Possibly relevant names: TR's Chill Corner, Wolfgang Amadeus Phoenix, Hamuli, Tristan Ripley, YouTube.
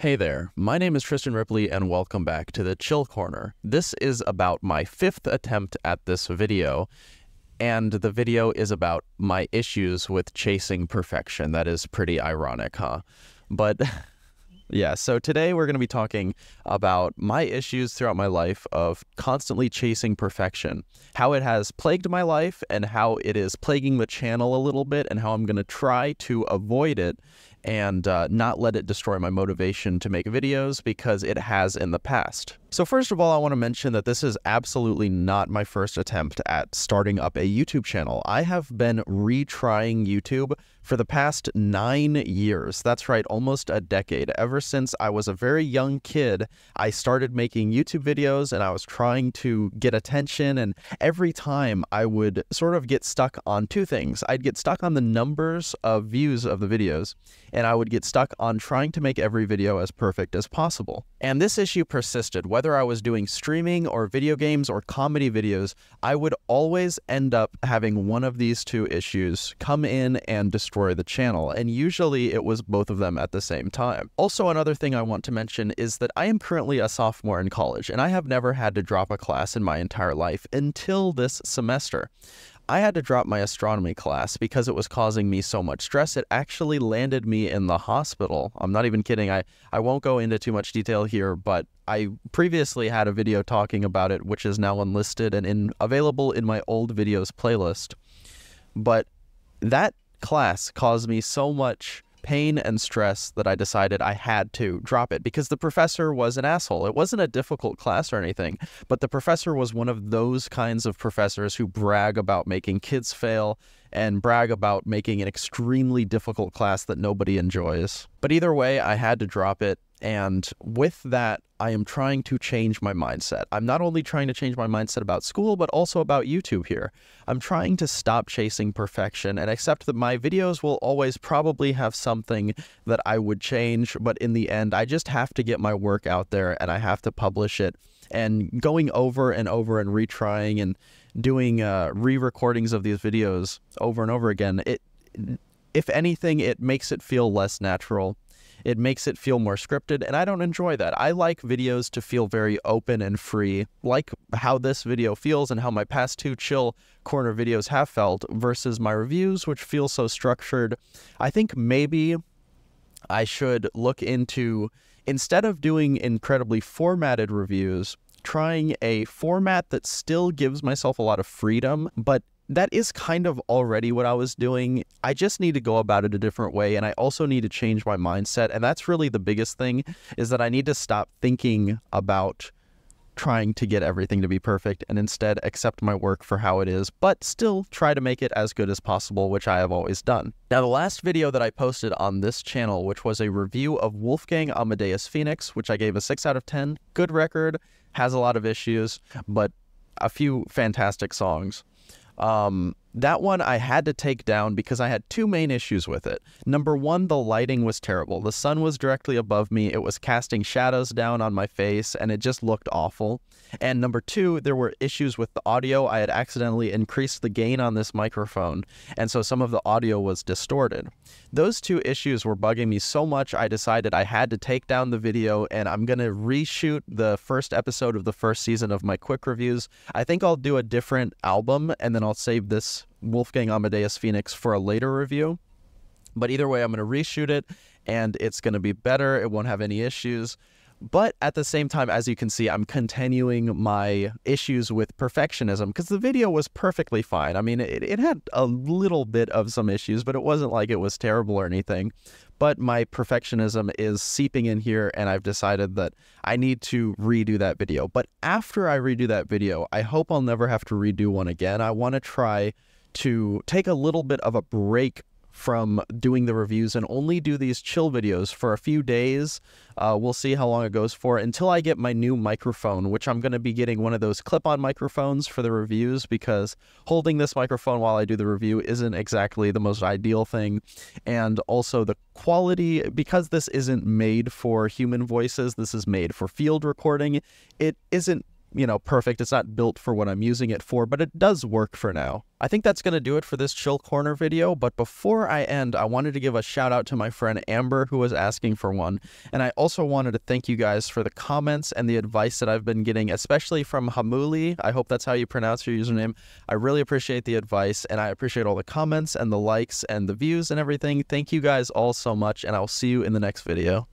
Hey there, my name is Tristan Ripley and welcome back to the Chill Corner. This is about my fifth attempt at this video, and the video is about my issues with chasing perfection. That is pretty ironic, huh? But yeah, so today we're going to be talking about my issues throughout my life of constantly chasing perfection, how it has plagued my life and how it is plaguing the channel a little bit, and how I'm going to try to avoid it and not let it destroy my motivation to make videos, because it has in the past. So first of all, I want to mention that this is absolutely not my first attempt at starting up a YouTube channel. I have been retrying YouTube for the past 9 years. That's right, almost a decade. Ever since I was a very young kid, I started making YouTube videos and I was trying to get attention, and every time I would sort of get stuck on two things. I'd get stuck on the numbers of views of the videos, and I would get stuck on trying to make every video as perfect as possible. And this issue persisted. Whether I was doing streaming or video games or comedy videos, I would always end up having one of these two issues come in and destroy the channel, and usually it was both of them at the same time. Also, another thing I want to mention is that I am currently a sophomore in college, and I have never had to drop a class in my entire life until this semester. I had to drop my astronomy class because it was causing me so much stress. It actually landed me in the hospital. I'm not even kidding. I won't go into too much detail here, but I previously had a video talking about it, which is now unlisted and available in my old videos playlist. But that class caused me so much pain and stress that I decided I had to drop it because the professor was an asshole. It wasn't a difficult class or anything, but the professor was one of those kinds of professors who brag about making kids fail and brag about making an extremely difficult class that nobody enjoys. But either way, I had to drop it. And with that, I am trying to change my mindset. I'm not only trying to change my mindset about school, but also about YouTube here. I'm trying to stop chasing perfection and accept that my videos will always probably have something that I would change, but in the end, I just have to get my work out there and I have to publish it. And going over and over and retrying and doing re-recordings of these videos over and over again, if anything, it makes it feel less natural. It makes it feel more scripted, and I don't enjoy that. I like videos to feel very open and free, like how this video feels and how my past two Chill Corner videos have felt, versus my reviews, which feel so structured. I think maybe I should look into, instead of doing incredibly formatted reviews, trying a format that still gives myself a lot of freedom, but that is kind of already what I was doing. I just need to go about it a different way, and I also need to change my mindset, and that's really the biggest thing, is that I need to stop thinking about trying to get everything to be perfect and instead accept my work for how it is, but still try to make it as good as possible, which I have always done. Now, the last video that I posted on this channel, which was a review of Wolfgang Amadeus Phoenix, which I gave a 6 out of 10, good record, has a lot of issues, but a few fantastic songs. That one I had to take down because I had two main issues with it. Number one, the lighting was terrible. The sun was directly above me. It was casting shadows down on my face and it just looked awful. And number two, there were issues with the audio. I had accidentally increased the gain on this microphone, and so some of the audio was distorted. Those two issues were bugging me so much I decided I had to take down the video, and I'm going to reshoot the first episode of the first season of my quick reviews. I think I'll do a different album and then I'll save this Wolfgang Amadeus Phoenix for a later review. But either way, I'm going to reshoot it and it's going to be better. It won't have any issues. But at the same time, as you can see, I'm continuing my issues with perfectionism because the video was perfectly fine. I mean, it had a little bit of some issues, but it wasn't like it was terrible or anything. But my perfectionism is seeping in here, and I've decided that I need to redo that video. But after I redo that video, I hope I'll never have to redo one again. I want to try to take a little bit of a break from doing the reviews and only do these chill videos for a few days. We'll see how long it goes for, until I get my new microphone, which I'm going to be getting one of those clip-on microphones for the reviews, because holding this microphone while I do the review isn't exactly the most ideal thing. And also the quality, because this isn't made for human voices, this is made for field recording, it isn't you know, perfect. It's not built for what I'm using it for, but it does work for now. I think that's going to do it for this Chill Corner video, but before I end, I wanted to give a shout out to my friend Amber, who was asking for one, and I also wanted to thank you guys for the comments and the advice that I've been getting, especially from Hamuli. I hope that's how you pronounce your username. I really appreciate the advice, and I appreciate all the comments and the likes and the views and everything. Thank you guys all so much, and I'll see you in the next video.